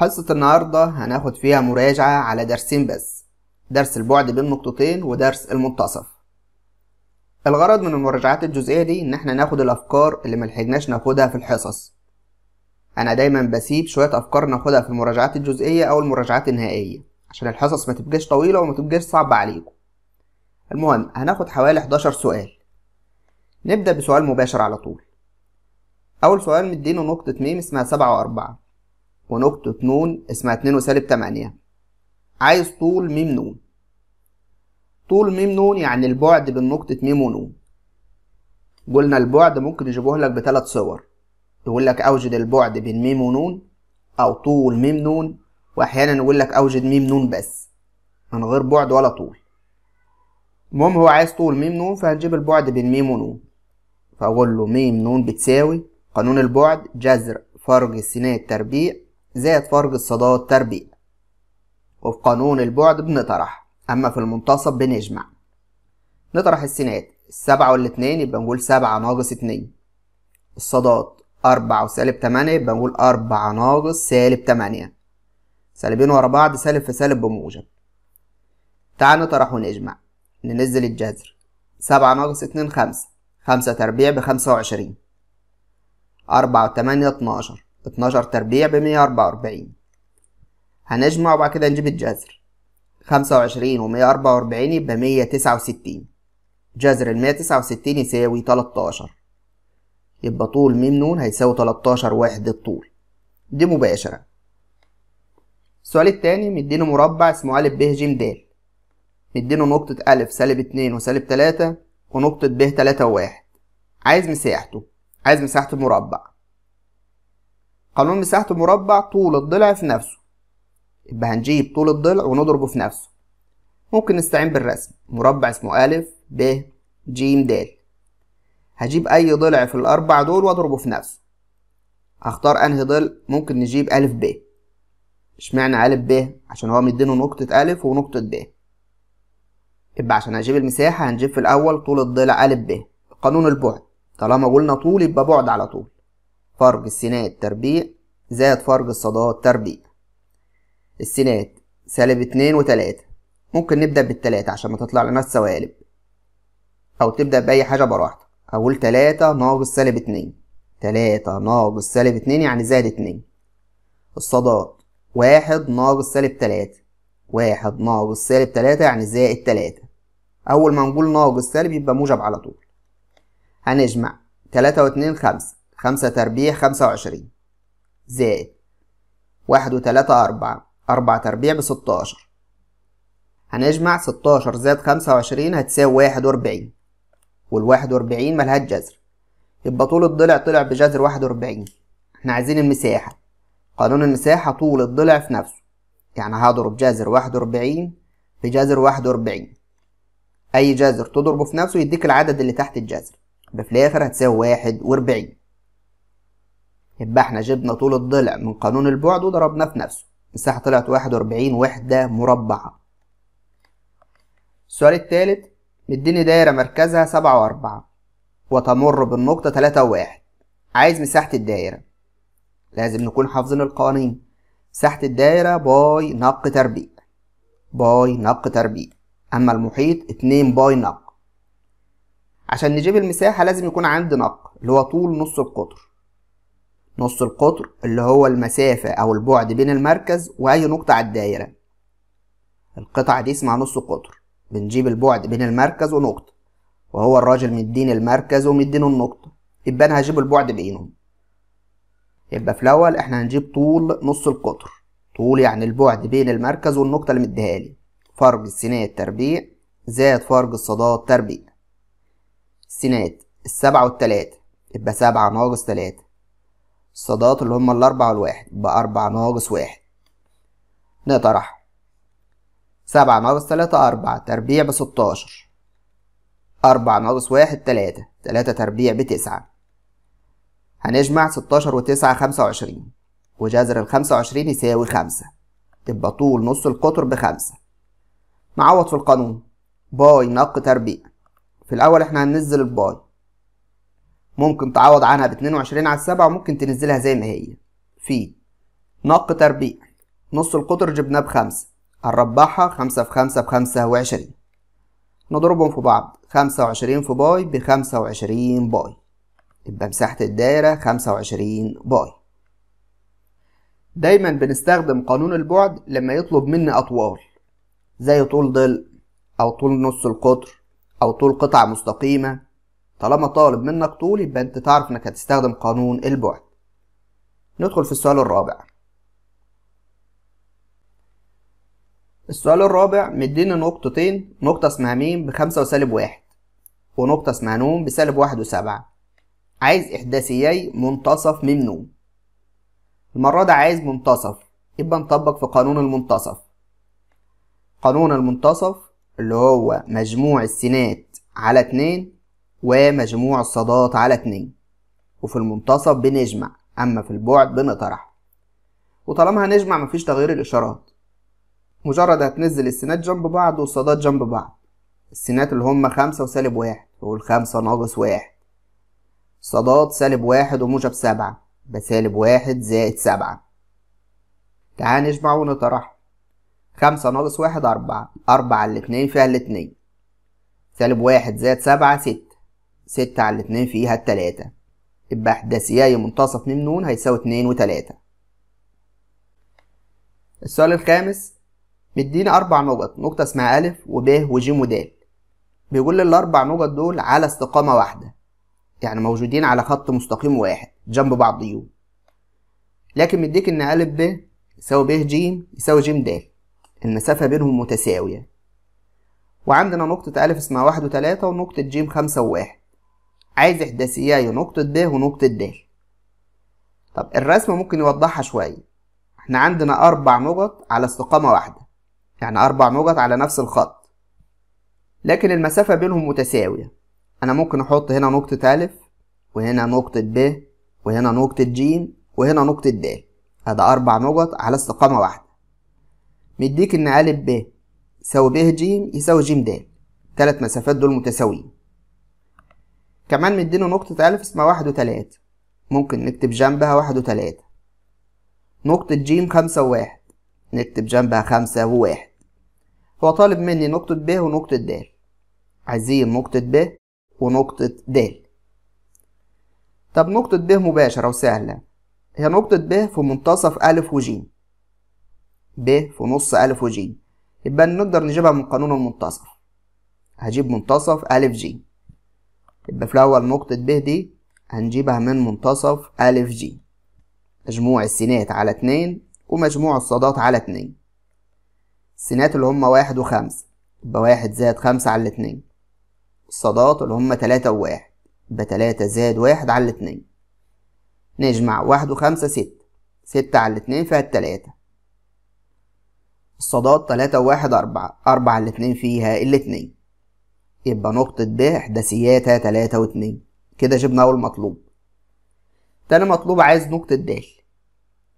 حصة النهاردة هناخد فيها مراجعة على درسين بس، درس البعد بين نقطتين ودرس المنتصف. الغرض من المراجعات الجزئية دي ان احنا ناخد الافكار اللي ملحقناش ناخدها في الحصص. انا دايما بسيب شوية افكار ناخدها في المراجعات الجزئية او المراجعات النهائية عشان الحصص ما تبقاش طويلة وما تبقاش صعبة عليكم. المهم هناخد حوالي 11 سؤال. نبدأ بسؤال مباشر على طول. اول سؤال مدينه نقطة م اسمها 7 و4 ونقطة ن اسمها 2 و -8. عايز طول م ن. طول م ن يعني البعد بين نقطة م ون. قلنا البعد ممكن يجيبوه لك بثلاث صور، يقول لك أوجد البعد بين م ون أو طول م ن، وأحيانا يقول لك أوجد م ن بس من غير بعد ولا طول. المهم هو عايز طول م ن فهنجيب البعد بين م ون، فأقول له م ن بتساوي قانون البعد جذر فرق السينات تربيع زائد فرق الصادات تربيع، وفي قانون البعد بنطرح، أما في المنتصف بنجمع. نطرح السينات 7 وال2 يبقى نقول 7 - 2، الصادات 4 و -8 يبقى نقول 4 - -8، سالبين ورا بعض سالب في سالب بموجب. تعال نطرح ونجمع، ننزل الجذر 7 - 2 5، 5 تربيع ب25، 4 و8 12، 12 تربيع ب144. هنجمع وبعد كده نجيب الجذر، 25 و144 يبقى 169، جذر 169 يساوي 13، يبقى طول م ن هيساوي 13 وحدة طول، دي مباشرة. السؤال التاني مدينه مربع اسمه أ ب ج د، مدينه نقطة أ -2 و -3 ونقطة ب 3 و1. عايز مساحته، عايز مساحة المربع. قانون مساحة المربع طول الضلع في نفسه، يبقى هنجيب طول الضلع ونضربه في نفسه. ممكن نستعين بالرسم، مربع اسمه أ ب ج د، هجيب أي ضلع في الأربع دول وأضربه في نفسه. هختار أنهي ضلع؟ ممكن نجيب أ ب. اشمعنى أ ب؟ عشان هو مدينه نقطة أ ونقطة ب، يبقى عشان أجيب المساحة هنجيب في الأول طول الضلع أ ب. قانون البعد طالما قلنا طول يبقى بعد على طول، فرق السينات تربيع زائد فرق الصادات تربيع. السينات -2 و3، ممكن نبدأ بال3 عشان ما تطلع لنا السوالب، أو تبدأ بأي حاجة براحتك. أقول 3 - -2، 3 - -2 يعني زائد 2، الصادات 1 - -3، 1 - -3 يعني زائد 3. أول ما نقول ناقص سالب يبقى موجب على طول. هنجمع 3 و2 5، 5 تربيع ب25 زائد 1 و3 4، 4 تربيع ب16. هنجمع 16 - 25 هتساوي 41، وال41 ملهاش جذر، يبقى طول الضلع طلع بجذر 41. احنا عايزين المساحة، قانون المساحة طول الضلع في نفسه، يعني هضرب جذر 41 بجذر 41، أي جذر تضربه في نفسه يديك العدد اللي تحت الجذر، يبقى في الآخر هتساوي 41. يبقى احنا جبنا طول الضلع من قانون البعد وضربناه في نفسه، المساحة طلعت 41 وحدة مربعة. السؤال الثالث مديني دايرة مركزها 7 و4 وتمر بالنقطة 3 و1. عايز مساحة الدايرة، لازم نكون حافظين القوانين. مساحة الدايرة باي نق تربيع، أما المحيط 2 باي نق. عشان نجيب المساحة لازم يكون عندي نق اللي هو طول نص القطر. نص القطر اللي هو المسافة أو البعد بين المركز وأي نقطة على الدايرة، القطعة دي اسمها نص قطر. بنجيب البعد بين المركز ونقطة، وهو الراجل مدين المركز ومدينه النقطة، يبقى أنا هجيب البعد بينهم. يبقى في الأول احنا هنجيب طول نص القطر، طول يعني البعد بين المركز والنقطة اللي مديهالي، فرق السينات تربيع زائد فرق الصادات تربيع. السينات 7 و3 يبقى 7 - 3، الصادات اللي هما 4 و1 يبقى 4 - 1. نطرح 7 - 3 4 تربيع ب16، 4 - 1 3، 3 تربيع ب9. هنجمع 16 و9 25، وجذر 25 يساوي 5، تبقى طول نص القطر ب5. نعوض في القانون، باي نق تربيع. في الأول احنا هننزل الباي، ممكن تعوض عنها ب22 على 7 وممكن تنزلها زي ما هي. في نق تربيع نص القطر جبناه ب5، هنربعها 5 في 5 ب 5 و20، نضربهم في بعض 25 في باي ب25 باي، يبقى مساحة الدايرة 25 باي. دايما بنستخدم قانون البعد لما يطلب مني أطوال زي طول ضلع أو طول نص القطر أو طول قطعة مستقيمة. طالما طالب منك طول يبقى أنت تعرف إنك هتستخدم قانون البعد. ندخل في السؤال الرابع. السؤال الرابع مدينا نقطتين، نقطة اسمها م ب5 و-1 ونقطة اسمها ن ب-1 و7. عايز إحداثيي منتصف م ن. المرة دي عايز منتصف، يبقى نطبق في قانون المنتصف. قانون المنتصف اللي هو مجموع السينات على 2 ومجموع الصادات على 2، وفي المنتصف بنجمع أما في البعد بنطرح. وطالما هنجمع مفيش تغيير الإشارات، مجرد هتنزل السينات جنب بعض والصادات جنب بعض. السينات اللي هم 5 و-1، يقول 5 - 1، صادات -1 وموجب 7، ب -1 زائد 7. تعال نجمع ونطرح. 5 - 1 4، 4 على 2 فيها 2، -1 زائد 7 6، 6 على 2 فيها 3، يبقى إحداثيي منتصف م ن هيساوي 2 و3. السؤال الخامس مديني 4 نقط، نقطة اسمها أ وب وج ود، بيقول لي ال4 نقط دول على استقامة واحدة، يعني موجودين على خط مستقيم واحد جنب بعضيهم، لكن مديك إن أ ب يساوي ب ج يساوي ج د، المسافة بينهم متساوية، وعندنا نقطة أ اسمها 1 و3 ونقطة ج 5 و1. عايز إحداثيي نقطة ب ونقطة د. طب الرسمة ممكن يوضحها شوية، إحنا عندنا 4 نقط على استقامة واحدة، يعني 4 نقط على نفس الخط، لكن المسافة بينهم متساوية. أنا ممكن أحط هنا نقطة أ وهنا نقطة ب وهنا نقطة ج وهنا نقطة د، أدي 4 نقط على استقامة واحدة. مديك إن أ ب يساوي ب ج يساوي ج د، التلات مسافات دول متساويين. كمان مدينا نقطة أ اسمها 1 و3، ممكن نكتب جنبها 1 و3. نقطة ج 5 و1، نكتب جنبها 5 و1. هو طالب مني نقطة ب ونقطة د، عايزين نقطة ب ونقطة د. طب نقطة ب مباشرة وسهلة، هي نقطة ب في منتصف أ وج، ب في نص أ وج، يبقى نقدر نجيبها من قانون المنتصف. هجيب منتصف أ ج، يبقى في الأول نقطة ب دي هنجيبها من منتصف أ ج، مجموع السينات على 2 ومجموع الصادات على 2. السينات اللي هم 1 و5، يبقى 1 زائد 5 على 2، الصادات اللي هم 3 و1، يبقى 3 زائد 1 على 2. نجمع 1 و5 6، 6 على 2 فيها 3، الصادات 3 و1 4، 4 على 2 فيها 2، يبقى نقطة ب إحداثياتها 3 و2. كده جبنا أول مطلوب. تاني مطلوب عايز نقطة د.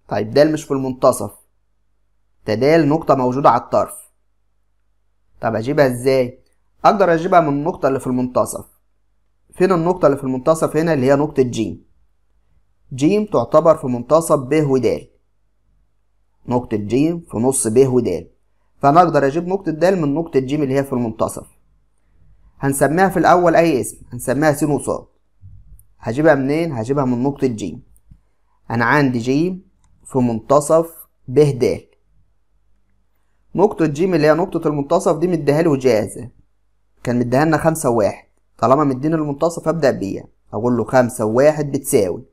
طيب د مش في المنتصف، د نقطة موجودة على الطرف. طب أجيبها إزاي؟ أقدر أجيبها من النقطة اللي في المنتصف. فين النقطة اللي في المنتصف؟ هنا اللي هي نقطة ج. ج تعتبر في منتصف ب ود، نقطة ج في نص ب ود، فأنا أقدر أجيب نقطة د من نقطة ج اللي هي في المنتصف. هنسميها في الأول أي اسم، هنسميها س ص. هجيبها منين؟ هجيبها من نقطة ج. أنا عندي ج في منتصف ب د، نقطة ج اللي هي نقطة المنتصف دي مديهالي وجاهزة، كان مديهالنا 5 و1. طالما مديني المنتصف أبدأ بيها، أقول له 5 و1 بتساوي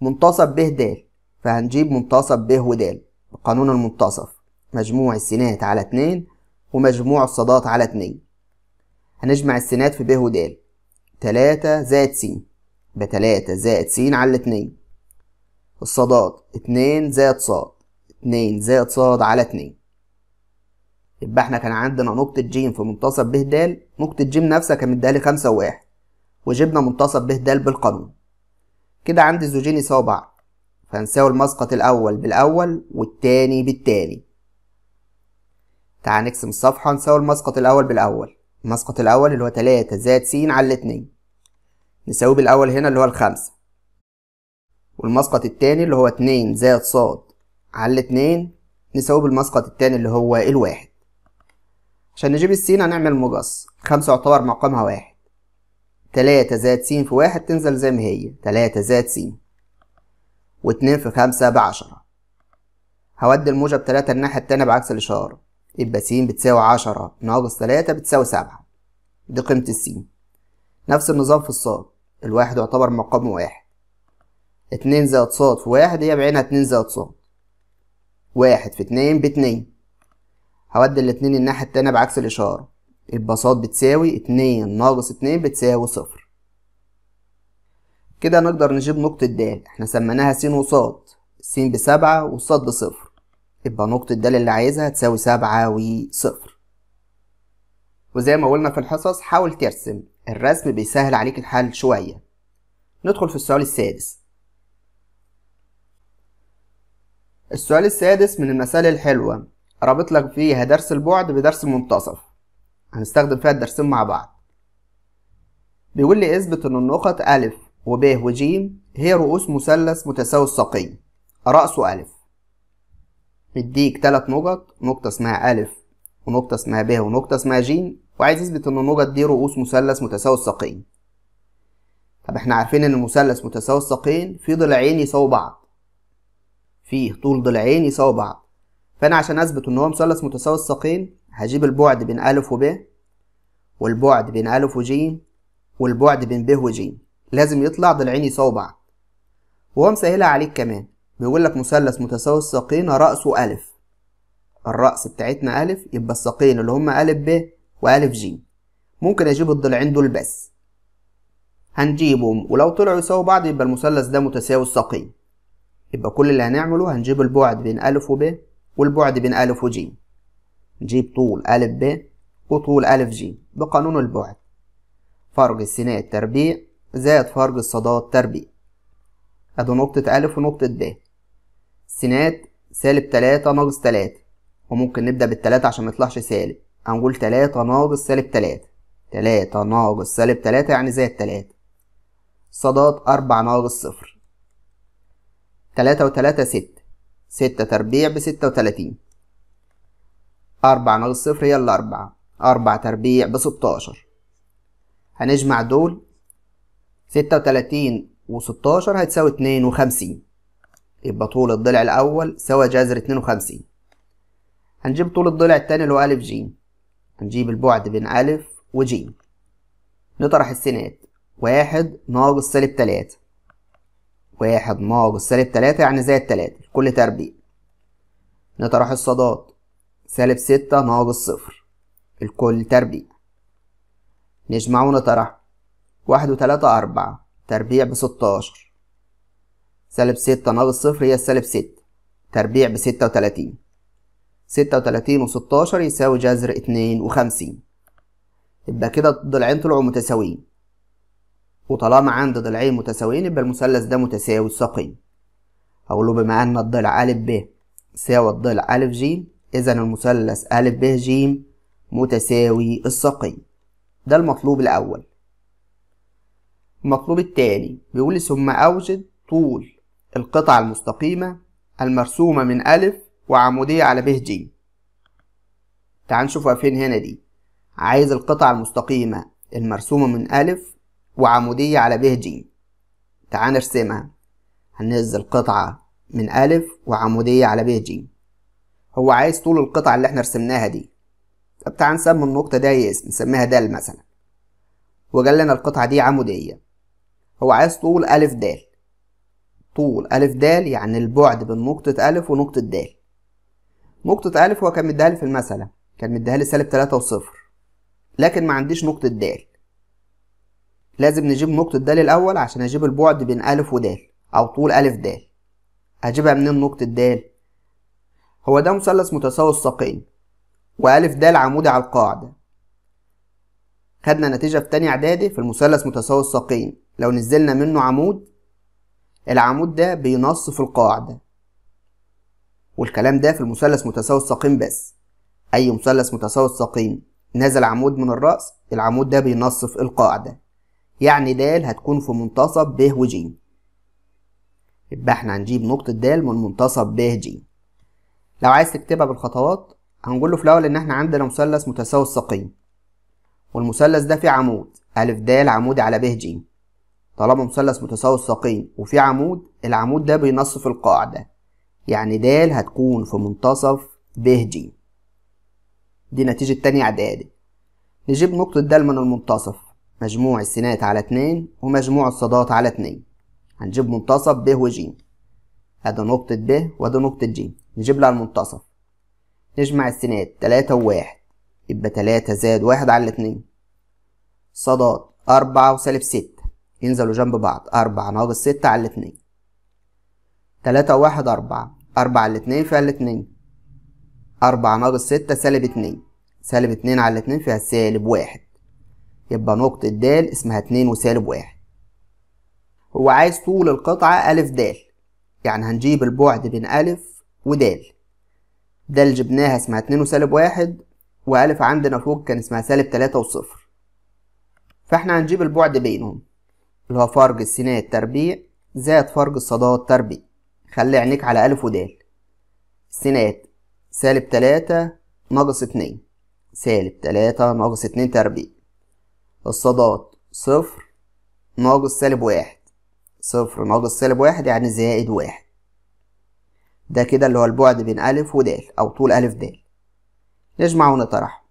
منتصف ب د، فهنجيب منتصف ب ود بقانون المنتصف، مجموع السينات على 2 ومجموع الصادات على 2. هنجمع السينات في ب ود، 3 زائد س، يبقى 3 زائد س على 2، الصادات 2 زائد ص، 2 زائد ص على 2. يبقى احنا كان عندنا نقطة ج في منتصف ب د، نقطة ج نفسها كانت مديهالي 5 و1، وجبنا منتصف ب د بالقانون. كده عندي زوجين يساووا بعض، فهنساوي المسقط الأول بالأول والتاني بالتاني. تعال نقسم الصفحة، نساوي المسقط الأول بالأول. المسقط الأول اللي هو 3 زائد س على 2 نساويه بالأول هنا اللي هو 5، والمسقط التاني اللي هو 2 زائد ص على 2 نساويه بالمسقط التاني اللي هو الواحد. عشان نجيب السين هنعمل مقص، 5 يعتبر مقامها 1، 3 زائد س في 1 تنزل زي ما هي 3 زائد س، و2 في 5 ب10. هودي الموجة ب3 الناحية التانية بعكس الإشارة، يبقى س بتساوي 10 ناقص 3 بتساوي 7. دي قيمة الس. نفس النظام في الصاد، الواحد يعتبر مقامه 1، 2 زائد صاد في 1 هي بعينها 2 زائد صاد، 1 في 2 ب2. هودي الاتنين الناحية التانية بعكس الإشارة، يبقى ص بتساوي 2 ناقص 2 بتساوي 0. كده نقدر نجيب نقطة د، احنا سميناها س وص، س ب7 والص ب0، يبقى نقطة د اللي عايزها تساوي 7 و0. وزي ما قلنا في الحصص حاول ترسم، الرسم بيسهل عليك الحل شوية. ندخل في السؤال السادس. السؤال السادس من المسائل الحلوة، رابط لك فيها درس البعد بدرس المنتصف، هنستخدم فيها الدرسين مع بعض. بيقول لي اثبت ان النقط أ وب وج هي رؤوس مثلث متساوي الساقين، رأسه أ. مديك 3 نقط، نقطة اسمها أ ونقطة اسمها ب ونقطة اسمها ج، وعايز اثبت ان النقط دي رؤوس مثلث متساوي الساقين. طب احنا عارفين ان مثلث متساوي الساقين فيه ضلعين يساوي بعض، فيه طول ضلعين يساوي بعض، فأنا عشان أثبت إن هو مثلث متساوي الساقين هجيب البعد بين أ وب، والبعد بين أ وج، والبعد بين ب وج، لازم يطلع ضلعين يساوي بعض. وهو مسهلها عليك كمان، بيقول لك مثلث متساوي الساقين رأسه أ، الرأس بتاعتنا أ، يبقى الساقين اللي هما أ ب وأ ج، ممكن أجيب الضلعين دول بس، هنجيبهم ولو طلعوا يساوي بعض يبقى المثلث ده متساوي الساقين. يبقى كل اللي هنعمله هنجيب البعد بين أ وب والبعد بين أ وج، نجيب طول أ ب وطول أ ج بقانون البعد، فرق السينات تربيع زائد فرق الصادات تربيع. ادي نقطة أ ونقطة ب، السينات سالب 3 ناقص 3، وممكن نبدأ بالتلاتة عشان ميطلعش سالب، هنقول 3 ناقص سالب 3، 3 ناقص سالب 3 يعني زائد 3. صادات 4 ناقص 0، 3 و3 6، 6 تربيع ب36، 4 ناقص 0 هي اللي 4، 4 تربيع ب16. هنجمع دول، 36 و16 هتساوي 52، يبقى طول الضلع الأول سوى جذر 52. هنجيب طول الضلع التاني اللي هو أ ج، هنجيب البعد بين أ وج، نطرح السينات، 1 ناقص سالب 3، 1 ناقص سالب 3 يعني زائد 3 كل تربيع. نطرح الصادات، سالب 6 ناقص 0 الكل تربيع، نجمع ونطرح، 1 و3 4 تربيع ب16، سالب 6 ناقص 0 هي السالب 6 تربيع ب36، 36 و16 يساوي جذر 52. يبقى كده الضلعين طلعوا متساويين، وطالما عندي ضلعين متساويين يبقى المثلث ده متساوي الساقين. هقوله بما أن الضلع أ ب ساوى الضلع أ ج، إذا المثلث أ ب ج متساوي الساقين. ده المطلوب الأول. المطلوب التاني بيقول ثم أوجد طول القطعة المستقيمة المرسومة من أ وعمودية على ب ج. تعال نشوفها فين هنا دي. عايز القطعة المستقيمة المرسومة من أ وعمودية على ب ج، تعال نرسمها. هننزل قطعة من أ وعمودية على ب ج، هو عايز طول القطعة اللي احنا رسمناها دي. طب تعال نسمي النقطة دي اسم، نسميها د مثلا، وقال لنا القطعة دي عمودية، هو عايز طول أ د. طول أ د يعني البعد بين نقطة أ ونقطة د. نقطة أ هو كان مديهالي في المسألة، كان مديهالي سالب 3 و0، لكن ما عنديش نقطة د، لازم نجيب نقطة د الأول عشان أجيب البعد بين أ ود أو طول أ د. أجيبها منين نقطة د؟ هو ده مثلث متساوي الساقين، وأ د عمودي على القاعدة، خدنا نتيجة في تاني إعدادي في المثلث متساوي الساقين، لو نزلنا منه عمود، العمود ده بينص في القاعدة، والكلام ده في المثلث متساوي الساقين بس. أي مثلث متساوي الساقين نزل عمود من الرأس، العمود ده بينص في القاعدة، يعني د هتكون في منتصف ب وج. يبقى احنا هنجيب نقطة د من منتصف ب ج. لو عايز تكتبها بالخطوات هنقول له في الاول ان احنا عندنا مثلث متساوي الساقين، والمثلث ده فيه عمود أ د عمودي على ب ج. طالما مثلث متساوي الساقين وفيه عمود، العمود ده بينصف القاعدة، يعني د هتكون في منتصف ب ج. دي نتيجة تاني اعدادي. نجيب نقطة د من المنتصف، مجموع السينات على 2 ومجموع الصادات على 2، هنجيب منتصف ب وج. ادي نقطة ب وادي نقطة ج، نجيب لها المنتصف، نجمع السينات 3 وواحد، يبقى 3 زائد 1 على 2. صادات 4 وسالب 6 ينزلوا جنب بعض، 4 ناقص 6 على 2، 3 وواحد 4، 4 على 2 فيها 2، 4 ناقص 6 سالب 2، سالب 2 على 2 فيها سالب 1، يبقى نقطة د اسمها 2 وسالب 1. هو عايز طول القطعة أ د، يعني هنجيب البعد بين أ ود، د جبناها اسمها 2 وسالب 1، وأ عندنا فوق كان اسمها سالب 3 وصفر، فاحنا هنجيب البعد بينهم اللي هو فرق السينات تربيع زائد فرق الصادات تربيع. خلي عينيك على أ ود، السينات سالب 3 ناقص 2، سالب 3 ناقص 2 تربيع، الصادات صفر ناقص سالب 1، صفر ناقص سالب 1 يعني زائد 1. ده كده اللي هو البعد بين أ ود أو طول أ د. نجمع ونطرح،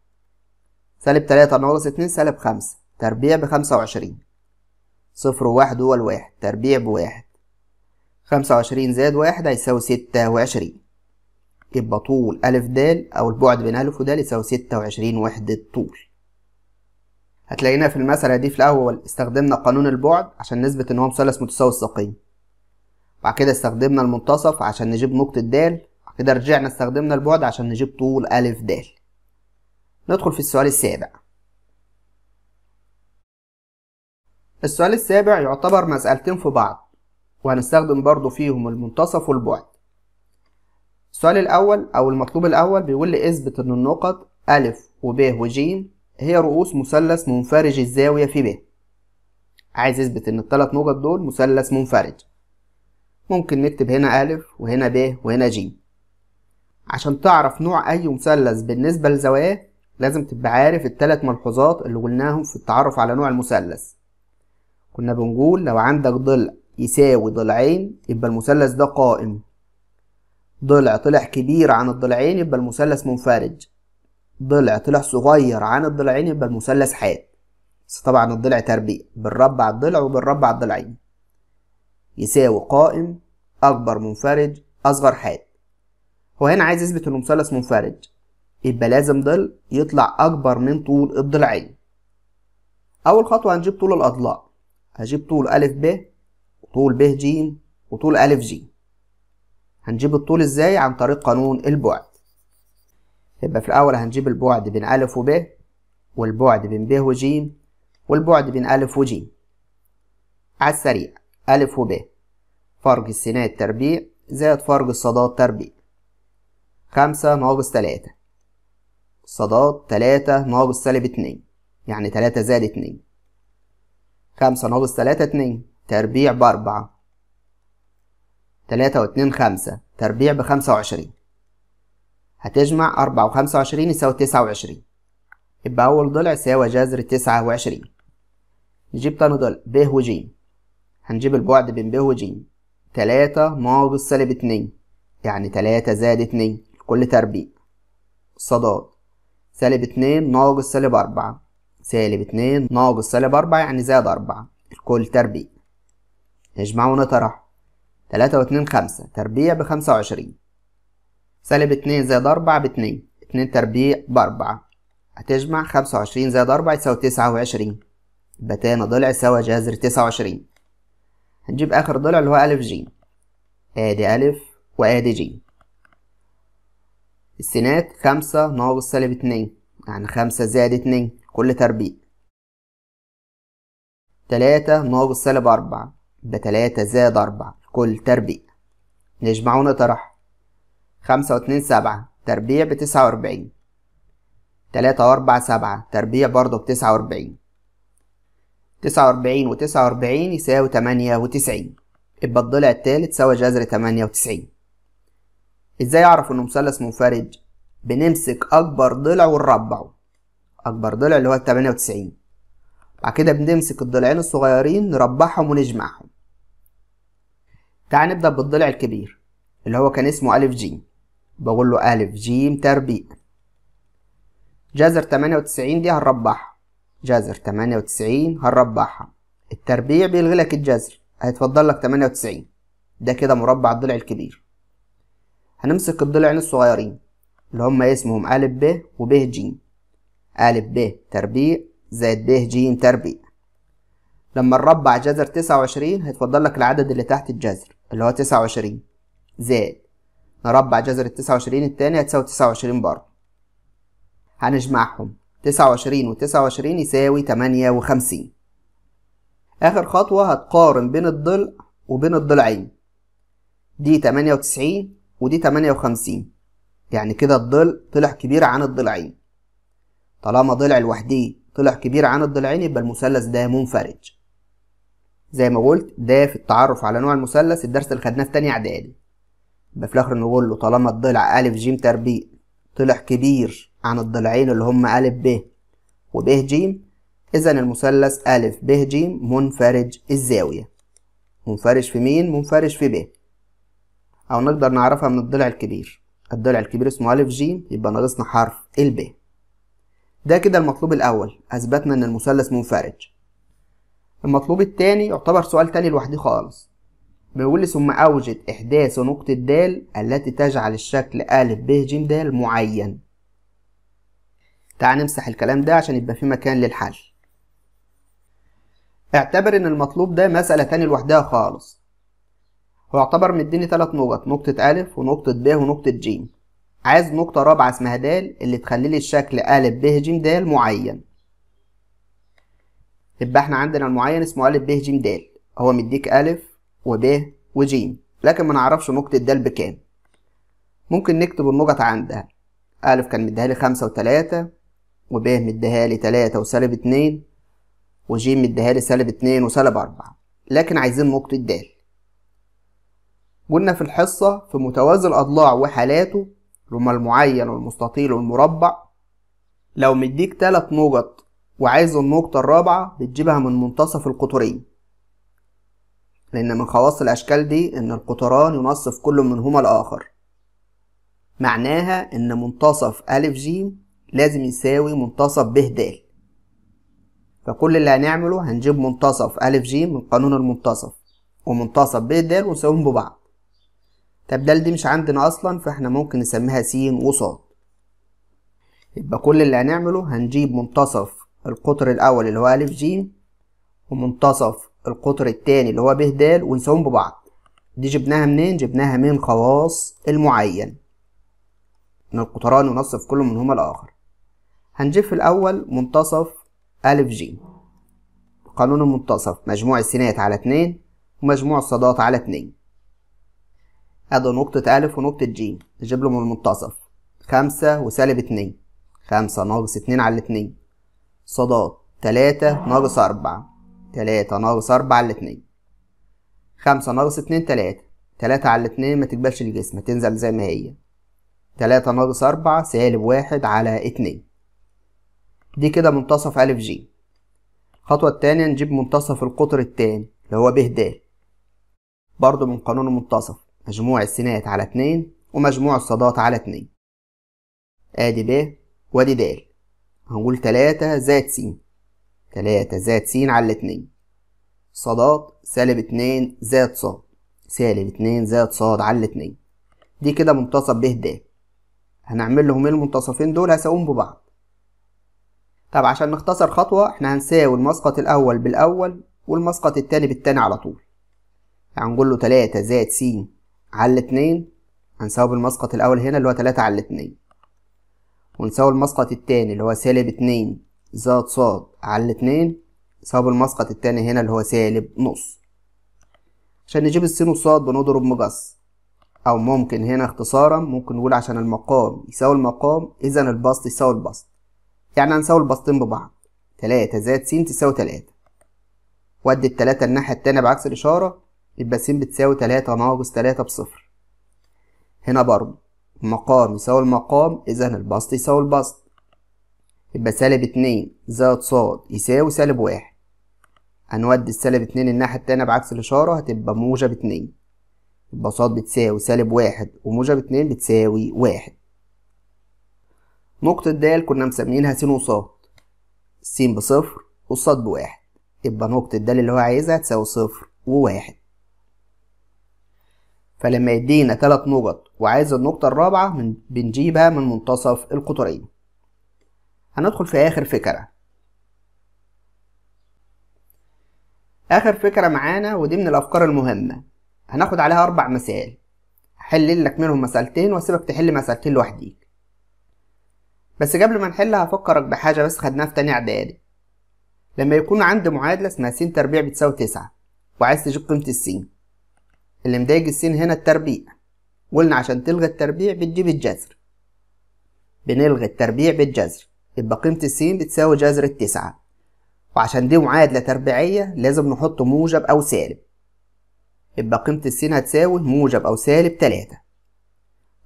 سالب 3 ناقص 2 سالب 5 تربيع ب 25، صفر وواحد هو الواحد، تربيع بواحد، 25 زائد 1 هيساوي 26، يبقى طول أ د أو البعد بين أ ود يساوي 26 وحدة طول. هتلاقينا في المسألة دي في الأول استخدمنا قانون البعد عشان نثبت إن هو مثلث متساوي الساقين، بعد كده استخدمنا المنتصف عشان نجيب نقطة د، بعد كده رجعنا استخدمنا البعد عشان نجيب طول أ د. ندخل في السؤال السابع. السؤال السابع يعتبر مسألتين في بعض، وهنستخدم برضو فيهم المنتصف والبعد. السؤال الأول أو المطلوب الأول بيقول لي اثبت إن النقط أ وب وج هي رؤوس مثلث منفرج الزاوية في ب. عايز اثبت إن الثلاث نقط دول مثلث منفرج. ممكن نكتب هنا أ وهنا ب وهنا ج. عشان تعرف نوع أي مثلث بالنسبة لزواياه لازم تبقى عارف الثلاث ملحوظات اللي قلناهم في التعرف على نوع المثلث. كنا بنقول لو عندك ضلع يساوي ضلعين يبقى المثلث ده قائم، ضلع طلع كبير عن الضلعين يبقى المثلث منفرج، ضلع طلع صغير عن الضلعين يبقى المثلث حاد. بس طبعا الضلع تربيع، بنربع الضلع وبنربع الضلعين، يساوي قائم اكبر منفرج اصغر حاد. هو هنا عايز يثبت انه مثلث منفرج، يبقى لازم ضلع يطلع اكبر من طول الضلعين. اول خطوه هنجيب طول الاضلاع، هجيب طول أ ب وطول ب ج وطول أ ج. هنجيب الطول ازاي؟ عن طريق قانون البعد. يبقى في الأول هنجيب البعد بين أ وب، والبعد بين ب وج، والبعد بين أ وج. على السريع أ وب فرق السينات تربيع زائد فرق الصادات تربيع، 5 ناقص 3، الصادات 3 ناقص سالب 2 يعني 3 زائد 2، 5 ناقص 3 2 تربيع ب4، 3 و2 5 تربيع ب25، هتجمع 4 و25 يساوي 29، يبقى أول ضلع يساوي جذر 29. نجيب تاني ضلع ب وج، هنجيب البعد بين ب وج 3 ناقص سالب 2 يعني 3 زائد 2 كل تربيع، الصادات سالب 2 ناقص سالب 4، سالب 2 ناقص سالب 4 يعني زائد 4 الكل تربيع. نجمع ونطرح، 3 و2 5 تربيع ب25، سالب 2 زائد 4 ب2، 2 تربيع ب4، هتجمع 25 زائد 4 يساوي 29، يبقى تاني ضلع يساوي جذر 29. هنجيب آخر ضلع اللي هو أ ج، آدي أ وآدي ج، السينات 5 ناقص سالب 2 يعني 5 زائد 2 كل تربيع، 3 ناقص سالب 4 يبقى 3 زائد 4 كل تربيع. نجمع ونطرح، 5 و2 7 تربيع ب49، 3 و4 7 تربيع برضه ب49، 49 و49 يساوي 98، يبقى الضلع التالت سوى جذر 98. ازاي اعرف انه مثلث منفرد؟ بنمسك اكبر ضلع ونربعه، اكبر ضلع اللي هو 98، بعد كده بنمسك الضلعين الصغيرين نربعهم ونجمعهم. تعال نبدأ بالضلع الكبير اللي هو كان اسمه ألف جيم، بقول له ألف جيم تربيع. جذر 98 دي هنربعها، جذر 98 هنربعها، التربيع بيلغي لك الجذر، هيتفضل لك 98، ده كده مربع الضلع الكبير. هنمسك الضلعين الصغيرين اللي هم اسمهم أ ب وب ج، أ ب تربيع زائد ب ج تربيع. لما نربع جذر 29 هيتفضل لك العدد اللي تحت الجذر اللي هو 29 زائد نربع جذر 29 التاني هتساوي 29 برضه. هنجمعهم 29 و29 يساوي 58. آخر خطوة هتقارن بين الضلع وبين الضلعين، دي 98 ودي 58، يعني كده الضلع طلع كبير عن الضلعين. طالما ضلع الوحدي طلع كبير عن الضلعين يبقى المثلث ده منفرد. زي ما قلت ده في التعرف على نوع المثلث، الدرس اللي خدناه في تانية إعدادي. يبقى في الآخر نقول له طالما الضلع أ ج تربيع طلع كبير عن الضلعين اللي هم أ ب وب ج، إذا المثلث أ ب ج منفرج الزاوية. منفرج في مين؟ منفرج في ب، أو نقدر نعرفها من الضلع الكبير. الضلع الكبير اسمه أ ج، يبقى ناقصنا حرف الب. ده كده المطلوب الأول، أثبتنا إن المثلث منفرج. المطلوب التاني يعتبر سؤال تاني لوحده خالص، بيقول لي ثم أوجد إحداث نقطة د التي تجعل الشكل أ ب ج د معين. تعال نمسح الكلام ده عشان يبقى في مكان للحل. اعتبر إن المطلوب ده مسألة تاني لوحدها خالص، هو يعتبر مديني 3 نقط، نقطة أ ونقطة ب ونقطة ج. عايز نقطة رابعة اسمها د اللي تخلي لي الشكل أ ب ج د معين. يبقى احنا عندنا المعين اسمه أ ب ج د، هو مديك أ وب وج، لكن ما نعرفش نقطة د بكام. ممكن نكتب النقط عندها، أ كان مديها لي 5 و3، وب مديها لي 3 و2، وج مديها لي -2 و4، لكن عايزين نقطة د. قلنا في الحصة في متوازي الأضلاع وحالاته لما المعين والمستطيل والمربع، لو مديك 3 نقط وعايز النقطة الرابعة بتجيبها من منتصف القطرين، لأن من خواص الأشكال دي إن القطران ينصف كل منهما الآخر. معناها إن منتصف أ ج لازم يساوي منتصف ب د، فكل اللي هنعمله هنجيب منتصف أ ج من قانون المنتصف ومنتصف ب د ونساويهم ببعض. طب د دي مش عندنا اصلا، فاحنا ممكن نسميها س وص. يبقى كل اللي هنعمله هنجيب منتصف القطر الاول اللي هو أ ج ومنتصف القطر التاني اللي هو ب د ونساويهم ببعض. دي جبناها منين؟ جبناها من خواص المعين ان القطران ينصف كل منهما الاخر. هنجيب في الاول منتصف أ ج، قانون المنتصف مجموع السينات على 2 ومجموع الصادات على 2. ادي نقطة أ ونقطة ج، نجيب له من المنتصف 5 و -2، 5 - 2 على 2، صادات 3 - 4، 3 - 4 على 2، 5 - 2 3، 3 على 2 ما تقبلش الجسم تنزل زي ما هي، 3 - 4 -1 على 2. دي كده منتصف أ ج. الخطوة التانية نجيب منتصف القطر التاني اللي هو ب د، برضه من قانون المنتصف مجموع السينات على 2 ومجموع الصادات على 2. ادي ب وادي د، هنقول 3 - س، 3 - س على 2، صادات -2 - ص، -2 - ص على 2. دي كده منتصف ب د، هنعمل لهم المنتصفين دول هساويهم ببعض. طب عشان نختصر خطوة احنا هنساوي المسقط الأول بالأول والمسقط التاني بالتاني على طول، هنقول له 3 - س على 2، هنساوي بالمسقط الأول هنا اللي هو 3 على 2، ونساوي المسقط التاني اللي هو -2 - ص على 2، نساوي بالمسقط التاني هنا اللي هو -0. عشان نجيب الس والص بنضرب مقص، أو ممكن هنا اختصارا ممكن نقول عشان المقام يساوي المقام إذا البسط يساوي البسط، يعني هنساوي البسطين ببعض، 3 - س تساوي 3، وأدي ال3 الناحية التانية بعكس الإشارة، يبقى س بتساوي 3 - 3 بصفر. هنا برضه مقام يساوي المقام، إذا البسط يساوي البسط، يبقى سالب 2 زائد ص يساوي سالب 1. هنودي السالب 2 الناحية التانية بعكس الإشارة، هتبقى موجب 2، يبقى ص بتساوي سالب 1 وموجب 2 بتساوي 1. نقطة د كنا مسمينها س وص، س بصفر والص بواحد، يبقى نقطة د اللي هو عايزها تساوي صفر وواحد. فلما يدينا 3 نقط وعايز النقطة الرابعة بنجيبها من منتصف القطرين. هندخل في آخر فكرة. آخر فكرة معانا ودي من الأفكار المهمة، هناخد عليها 4 مسائل، هحل لك منهم مسألتين واسيبك تحل مسألتين لوحديك. بس قبل ما نحلها هفكرك بحاجة بس خدناها في تاني إعدادي. لما يكون عندي معادلة اسمها س تربيع بتساوي 9 وعايز تجيب قيمة الس، اللي مضايق الس هنا التربيع، قلنا عشان تلغي التربيع بتجيب الجذر، بنلغي التربيع بالجذر، يبقى قيمة الس بتساوي جذر 9. وعشان دي معادلة تربيعية لازم نحط موجب أو سالب، يبقى قيمة الس هتساوي موجب أو سالب 3.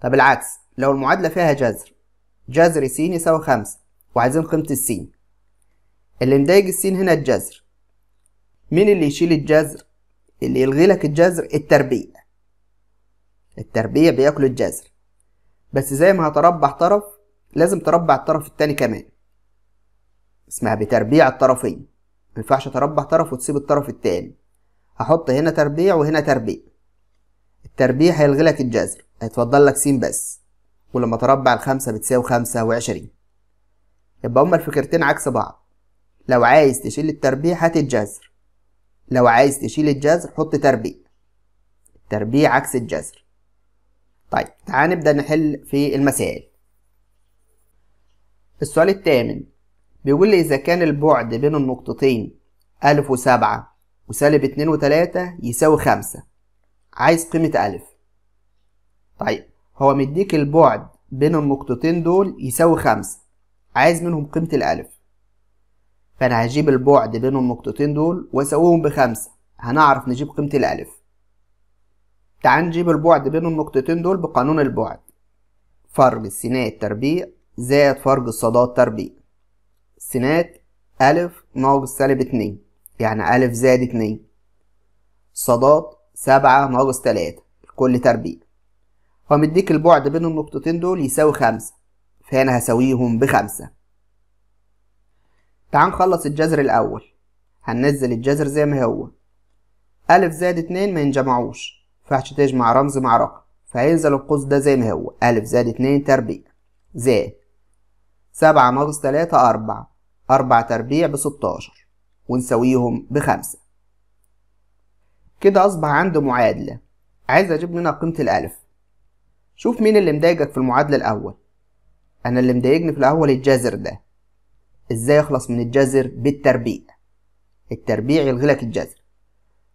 طب العكس، لو المعادلة فيها جذر، جذر س يساوي 5 وعايزين قيمة الس، اللي مضايق الس هنا الجذر، مين اللي يشيل الجذر؟ اللي يلغي لك الجذر التربيع، التربيع بياكل الجذر. بس زي ما هتربع طرف لازم تربع الطرف التاني كمان، اسمها بتربيع الطرفين، مينفعش تربع طرف وتسيب الطرف التاني. هحط هنا تربيع وهنا تربيع، التربيع هيلغي لك الجذر، هيتفضل لك س بس، ولما تربع ال5 بتساوي 25. يبقى هما الفكرتين عكس بعض، لو عايز تشيل التربيع هات الجذر، لو عايز تشيل الجذر حط تربيع، التربيع عكس الجذر. طيب تعال نبدأ نحل في المسائل. السؤال الثامن بيقول لي إذا كان البعد بين النقطتين ألف وسبعة وسالب 2 و3 يساوي 5، عايز قيمة ألف. طيب هو مديك البعد بين النقطتين دول يساوي 5، عايز منهم قيمة الألف، فأنا هجيب البعد بين النقطتين دول وأساويهم ب5، هنعرف نجيب قيمة الألف. تعال نجيب البعد بين النقطتين دول بقانون البعد، فرق السينات تربيع زائد فرق الصادات تربيع، السينات ألف ناقص سالب 2 يعني ألف زائد 2، الصادات 7 ناقص 3 الكل تربيع. فمديك البعد بين النقطتين دول يساوي 5، فأنا هساويهم ب5. تعال نخلص الجذر الأول، هننزل الجذر زي ما هو، ألف زائد 2 ما ينجمعوش، مينفعش تجمع رمز مع رقم، فهينزل القوس ده زي ما هو، ألف زائد 2 تربيع زائد 7 ناقص 3 4، 4 تربيع ب16 ونساويهم ب5. كده أصبح عندي معادلة عايز أجيب منها قيمة الألف. شوف مين اللي مضايقك في المعادلة الأول. أنا اللي مضايقني في الأول الجذر ده، ازاي اخلص من الجذر؟ بالتربيع، التربيع يلغيلك الجذر.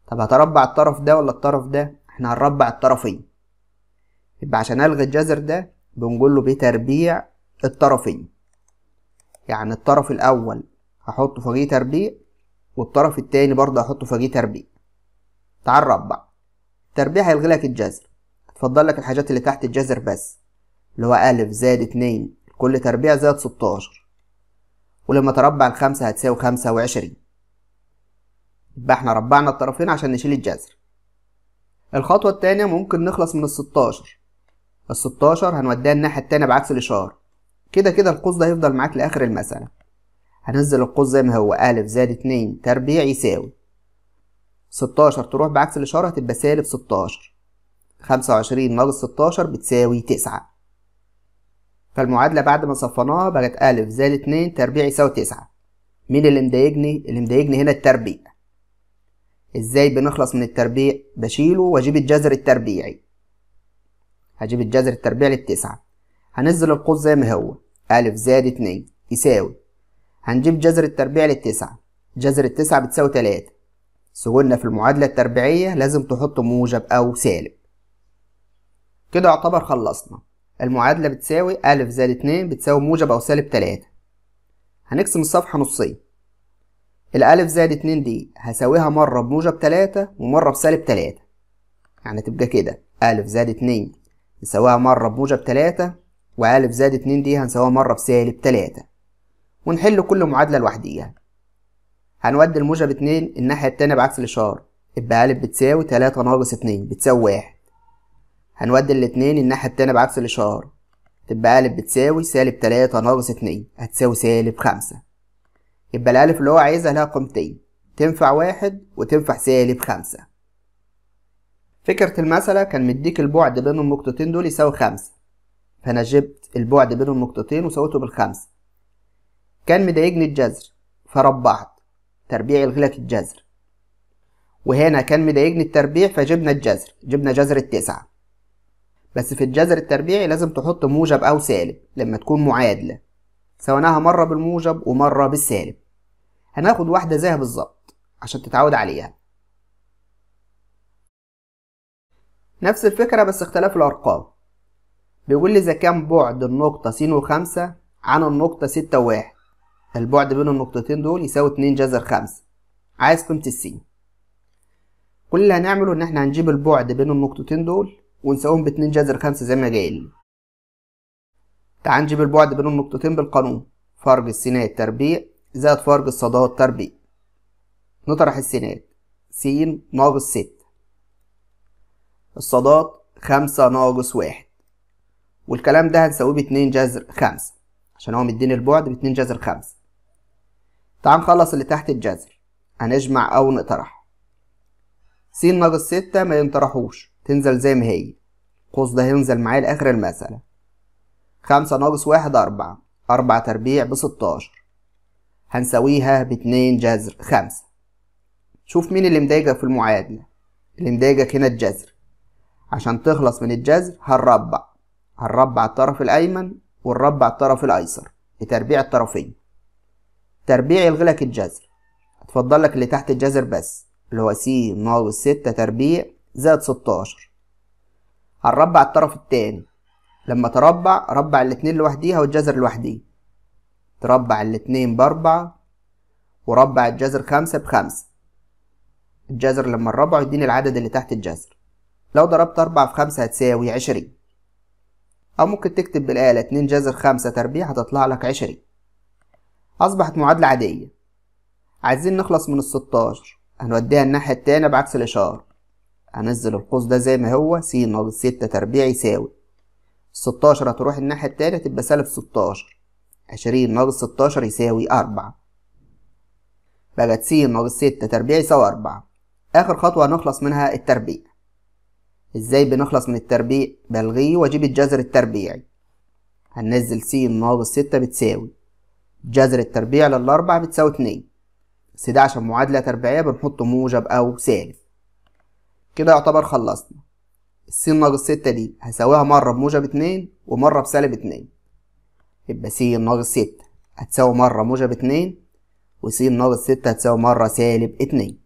طب هتربع الطرف ده ولا الطرف ده؟ احنا هنربع الطرفين، يبقى عشان الغي الجذر ده بنقول له بتربيع الطرفين، يعني الطرف الاول هحطه فوقيه تربيع والطرف التاني برضه هحطه فوقيه تربيع. تعال ربع، التربيع هيلغيلك الجذر، هتفضل لك الحاجات اللي تحت الجذر بس، اللي هو ألف زائد 2 كل تربيع زائد 16، ولما تربع ال5 هتساوي 25. يبقى احنا ربعنا الطرفين عشان نشيل الجذر. الخطوة التانية ممكن نخلص من ال16، ال16 هنوديها الناحية التانية بعكس الإشارة، كده كده القوس ده هيفضل معاك لآخر المسألة، هننزل القوس زي ما هو، ألف زائد 2 تربيع يساوي 16 تروح بعكس الإشارة هتبقى سالب 16، 25 ناقص 16 بتساوي 9. فالمعادلة بعد ما صفناها بقت ألف زائد 2 تربيع يساوي 9. مين اللي مضايقني؟ اللي مضايقني هنا التربيع. ازاي بنخلص من التربيع؟ بشيله واجيب الجذر التربيعي، هجيب الجذر التربيعي للتسعة، هنزل القوس زي ما هو، ألف زائد 2 يساوي، هنجيب جذر التربيع للتسعة، جذر التسعة بتساوي 3. سهولنا في المعادلة التربيعية لازم تحط موجب أو سالب. كده يعتبر خلصنا. المعادلة بتساوي ألف زائد 2 بتساوي موجب أو سالب 3. هنقسم الصفحة نصين، الألف زائد 2 دي هساويها مرة بموجب 3 ومرة بسالب 3، يعني تبقى كده ألف زائد 2 نساويها مرة بموجب 3، وألف زائد 2 دي هنساويها مرة بسالب 3، ونحل كل معادلة لوحديها. هنودي الموجب 2 الناحية التانية بعكس الإشارة، يبقى ألف بتساوي 3 ناقص 2 بتساوي 1. هنودي الاتنين الناحية التانية بعكس الإشارة، تبقى ألف بتساوي سالب 3 ناقص 2 هتساوي سالب 5. يبقى الألف اللي هو عايزها لها قيمتين، تنفع 1 وتنفع سالب 5. فكرة المسألة كان مديك البعد بين النقطتين دول يساوي 5، فأنا جبت البعد بين النقطتين وساويته بال5. كان مضايقني الجذر فربعت، تربيع يلغيلك الجذر. وهنا كان مضايقني التربيع فجبنا الجذر، جبنا جذر ال9. بس في الجذر التربيعي لازم تحط موجب أو سالب لما تكون معادلة، سويناها مرة بالموجب ومرة بالسالب. هناخد واحدة زيها بالظبط عشان تتعود عليها. نفس الفكرة بس اختلاف الأرقام. بيقول لي إذا كان بعد النقطة س و5 عن النقطة 6 و1، البعد بين النقطتين دول يساوي 2 جذر 5. عايز قيمة السين. كل اللي هنعمله إن احنا هنجيب البعد بين النقطتين دول ونساويهم ب2 جذر 5 زي ما جايلي. تعال نجيب البعد بين النقطتين بالقانون، فرق السينات تربيع زائد فرق الصادات تربيع. نطرح السينات، س ناقص 6، الصادات 5 ناقص 1، والكلام ده هنساويه ب2 جذر 5 عشان هو مديني البعد ب2 جذر 5. تعال نخلص اللي تحت الجذر، هنجمع أو نطرح. س ناقص 6 ما ينطرحوش، تنزل زي ما هي، القوس ده هينزل معايا لآخر المسألة. 5 ناقص 1 4، 4 تربيع ب16 هنساويها ب2 جذر 5. شوف مين اللي مضايقك في المعادلة. اللي مضايقك هنا الجذر، عشان تخلص من الجذر هنربع الطرف الأيمن ونربع الطرف الأيسر بتربيع الطرفين. تربيع يلغيلك الجذر، هتفضلك اللي تحت الجذر بس، اللي هو س ناقص 6 تربيع زائد 16. هنربع الطرف التاني، لما تربع ربع الاتنين لوحديها والجذر لوحديه، تربع الاتنين ب4 وربع الجذر 5 ب5. الجذر لما نربعه يديني العدد اللي تحت الجذر. لو ضربت 4 في 5 هتساوي 20، أو ممكن تكتب بالآلة 2 جذر 5 تربيع هتطلع لك 20. أصبحت معادلة عادية. عايزين نخلص من 16، هنوديها الناحية التانية بعكس الإشارة. هنزل القوس ده زي ما هو، س ناقص 6 تربيع يساوي 16 هتروح الناحية التانية تبقى سالب 16. 20 ناقص 16 يساوي 4. بقت س ناقص 6 تربيع يساوي 4. آخر خطوة هنخلص منها التربيع. ازاي بنخلص من التربيع؟ بلغيه واجيب الجذر التربيعي. هننزل س ناقص 6 بتساوي جذر التربيع لل4 بتساوي 2، بس ده عشان معادلة تربيعية بنحط موجب أو سالب. كده يعتبر خلصنا. س ناقص 6 دي هساويها مرة بموجب 2 ومرة بسالب 2، يبقى س ناقص 6 هتساوي مرة موجب 2 وس ناقص 6 هتساوي مرة سالب 2.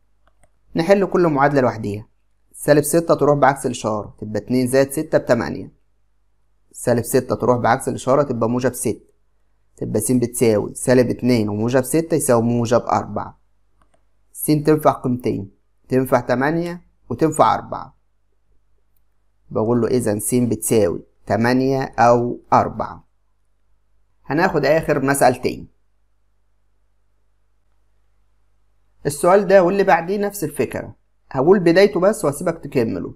نحل كل معادلة لوحديها. سالب 6 تروح بعكس الإشارة تبقى 2 زائد 6 ب8. سالب 6 تروح بعكس الإشارة تبقى موجب 6، تبقى س بتساوي سالب 2 وموجب 6 يساوي موجب 4. س تنفع قيمتين، تنفع 8 وتنفع 4. بقول له إذا س بتساوي 8 أو 4. هناخد آخر مسألتين. السؤال ده واللي بعديه نفس الفكرة، هقول بدايته بس وهسيبك تكمله.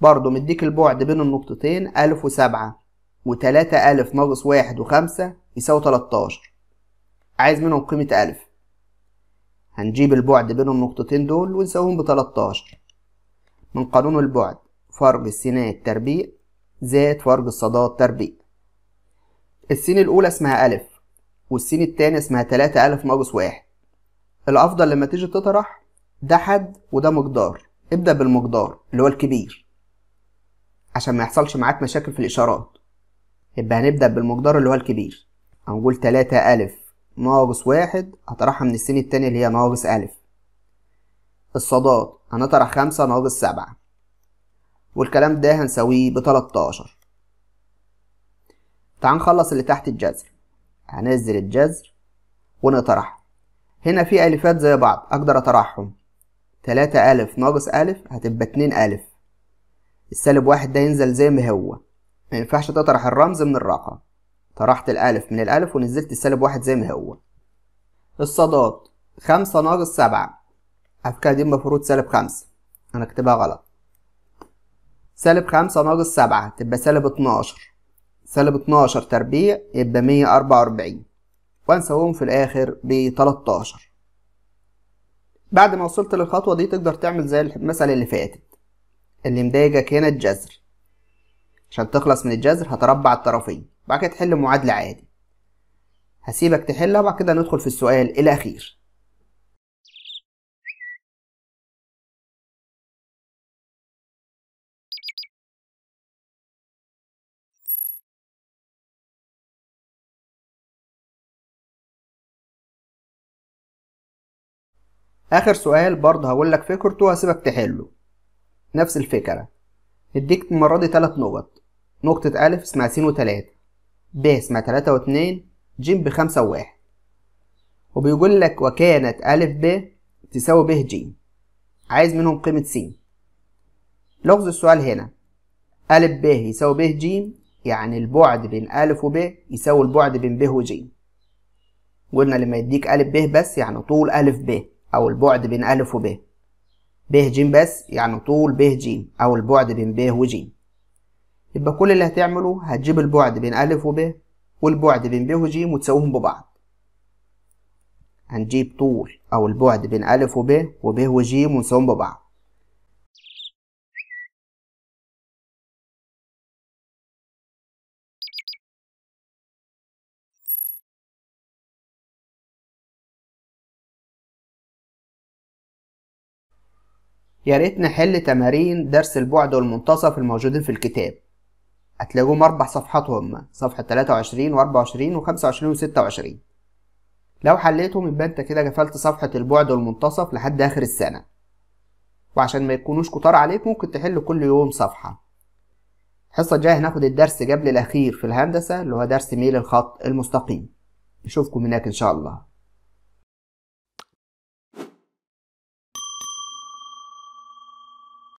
برضه مديك البعد بين النقطتين ألف و7 و3 ألف ناقص 1 و5 يساوي 13. عايز منهم قيمة ألف. هنجيب البعد بين النقطتين دول ونساويهم ب13. من قانون البعد فرق السينات تربيع زائد فرق الصادات تربيع. السين الأولى اسمها ألف والسين التانية اسمها 3 ألف ناقص 1. الأفضل لما تيجي تطرح ده حد وده مقدار، ابدأ بالمقدار اللي هو الكبير عشان ما يحصلش معاك مشاكل في الإشارات. يبقى هنبدأ بالمقدار اللي هو الكبير، هنقول 3 ألف ناقص 1 هطرحها من السين التانية اللي هي ناقص ألف. الصادات هنطرح 5 ناقص 7 والكلام ده هنساويه ب13. تعال نخلص اللي تحت الجذر، هننزل الجذر ونطرح. هنا في ألفات زي بعض أقدر أطرحهم، 3 ألف ناقص ألف هتبقى 2 ألف السالب واحد ده ينزل زي ما هو، مينفعش تطرح الرمز من الرقم. طرحت الألف من الألف ونزلت السالب واحد زي ما هو. الصادات 5 - 7، أفكار دي المفروض سالب 5، أنا كتبها غلط. سالب 5 - 7 تبقى سالب 12، سالب 12 تربيع يبقى 144، وهنساويهم في الآخر ب 13. بعد ما وصلت للخطوة دي تقدر تعمل زي المسألة اللي فاتت. اللي مضايقك هنا الجذر، عشان تخلص من الجذر هتربع الطرفين، بعد كده تحل معادلة عادي. هسيبك تحلها وبعد كده ندخل في السؤال الأخير. آخر سؤال برضه هقولك فكرته وهسيبك تحله، نفس الفكرة. اديك المرة دي 3 نقط، نقطة أ اسمها س و3، ب اسمها 3 و2، ج ب5 و1، وبيقول لك وكانت أ ب تساوي ب ج، عايز منهم قيمة س. لغز السؤال هنا أ ب يساوي ب ج، يعني البعد بين أ وب يساوي البعد بين ب وج. قلنا لما يديك أ ب بس يعني طول أ ب أو البعد بين أ وب، ب ج بس يعني طول ب ج أو البعد بين ب وج. يبقى كل اللي هتعمله هتجيب البعد بين أ وب والبعد بين ب وج وتساويهم ببعض. هنجيب طول أو البعد بين أ وب وج ونساويهم ببعض. يا ريت نحل تمارين درس البعد والمنتصف الموجودين في الكتاب، هتلاقوهم 4 صفحات، هما صفحة 23 و24 و25 و26. لو حليتهم يبقى انت كده قفلت صفحة البعد والمنتصف لحد آخر السنة، وعشان ما يكونوش كتار عليك ممكن تحل كل يوم صفحة. الحصة الجاية هناخد الدرس قبل الأخير في الهندسة اللي هو درس ميل الخط المستقيم. نشوفكم هناك إن شاء الله.